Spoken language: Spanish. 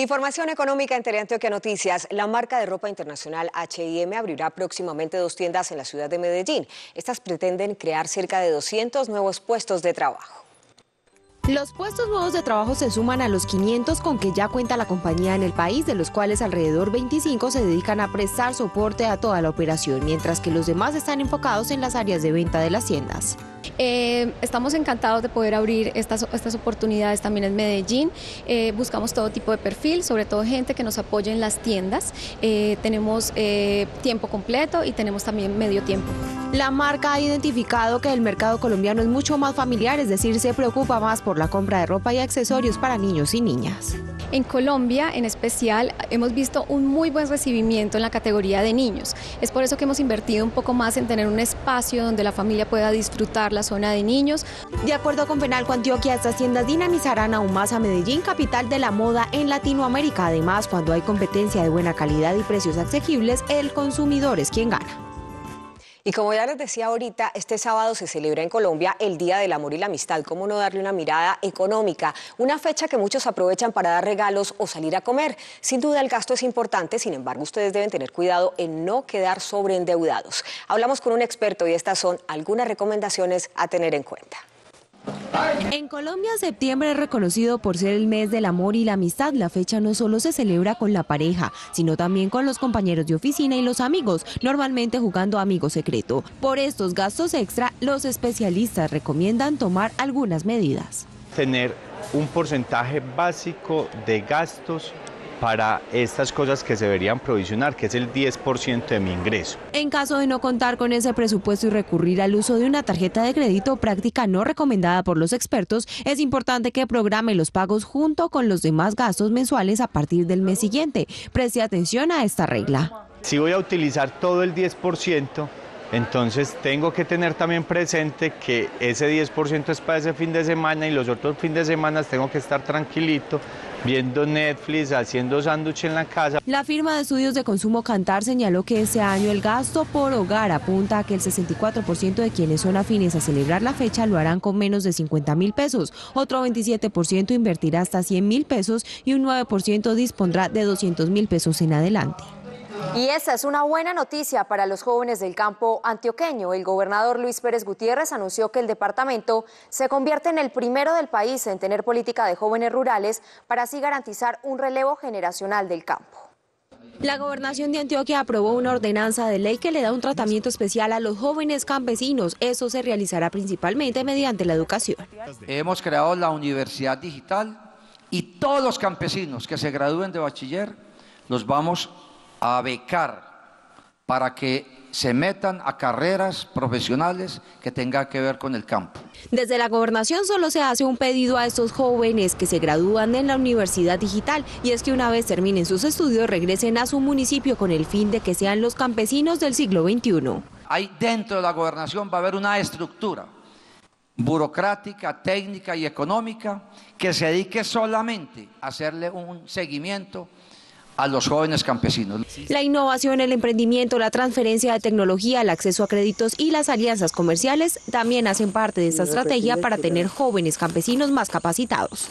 Información económica en Teleantioquia Noticias. La marca de ropa internacional H&M abrirá próximamente 2 tiendas en la ciudad de Medellín. Estas pretenden crear cerca de 200 nuevos puestos de trabajo. Los puestos nuevos de trabajo se suman a los 500 con que ya cuenta la compañía en el país, de los cuales alrededor 25 se dedican a prestar soporte a toda la operación, mientras que los demás están enfocados en las áreas de venta de las tiendas. Estamos encantados de poder abrir estas oportunidades también en Medellín. Buscamos todo tipo de perfil, sobre todo gente que nos apoye en las tiendas. Tenemos tiempo completo y tenemos también medio tiempo. La marca ha identificado que el mercado colombiano es mucho más familiar, es decir, se preocupa más por la compra de ropa y accesorios para niños y niñas. En Colombia, en especial, hemos visto un muy buen recibimiento en la categoría de niños. Es por eso que hemos invertido un poco más en tener un espacio donde la familia pueda disfrutar la zona de niños. De acuerdo con Fenalco Antioquia, estas tiendas dinamizarán aún más a Medellín, capital de la moda en Latinoamérica. Además, cuando hay competencia de buena calidad y precios asequibles, el consumidor es quien gana. Y como ya les decía ahorita, este sábado se celebra en Colombia el Día del Amor y la Amistad. ¿Cómo no darle una mirada económica? Una fecha que muchos aprovechan para dar regalos o salir a comer. Sin duda el gasto es importante, sin embargo ustedes deben tener cuidado en no quedar sobreendeudados. Hablamos con un experto y estas son algunas recomendaciones a tener en cuenta. En Colombia, septiembre es reconocido por ser el mes del amor y la amistad. La fecha no solo se celebra con la pareja, sino también con los compañeros de oficina y los amigos, normalmente jugando amigo secreto. Por estos gastos extra, los especialistas recomiendan tomar algunas medidas. Tener un porcentaje básico de gastos para estas cosas que se deberían provisionar, que es el 10% de mi ingreso. En caso de no contar con ese presupuesto y recurrir al uso de una tarjeta de crédito, práctica no recomendada por los expertos, es importante que programe los pagos junto con los demás gastos mensuales a partir del mes siguiente. Preste atención a esta regla. Si voy a utilizar todo el 10%, entonces tengo que tener también presente que ese 10% es para ese fin de semana y los otros fines de semana tengo que estar tranquilito, viendo Netflix, haciendo sándwich en la casa. La firma de estudios de consumo Cantar señaló que este año el gasto por hogar apunta a que el 64% de quienes son afines a celebrar la fecha lo harán con menos de 50.000 pesos, otro 27% invertirá hasta 100.000 pesos y un 9% dispondrá de 200.000 pesos en adelante. Y esa es una buena noticia para los jóvenes del campo antioqueño. El gobernador Luis Pérez Gutiérrez anunció que el departamento se convierte en el primero del país en tener política de jóvenes rurales para así garantizar un relevo generacional del campo. La gobernación de Antioquia aprobó una ordenanza de ley que le da un tratamiento especial a los jóvenes campesinos. Eso se realizará principalmente mediante la educación. Hemos creado la Universidad Digital y todos los campesinos que se gradúen de bachiller los vamos a becar para que se metan a carreras profesionales que tengan que ver con el campo. Desde la gobernación solo se hace un pedido a estos jóvenes que se gradúan en la Universidad Digital, y es que una vez terminen sus estudios regresen a su municipio con el fin de que sean los campesinos del siglo XXI. Ahí dentro de la gobernación va a haber una estructura burocrática, técnica y económica que se dedique solamente a hacerle un seguimiento a los jóvenes campesinos. La innovación, el emprendimiento, la transferencia de tecnología, el acceso a créditos y las alianzas comerciales también hacen parte de esta estrategia para tener jóvenes campesinos más capacitados.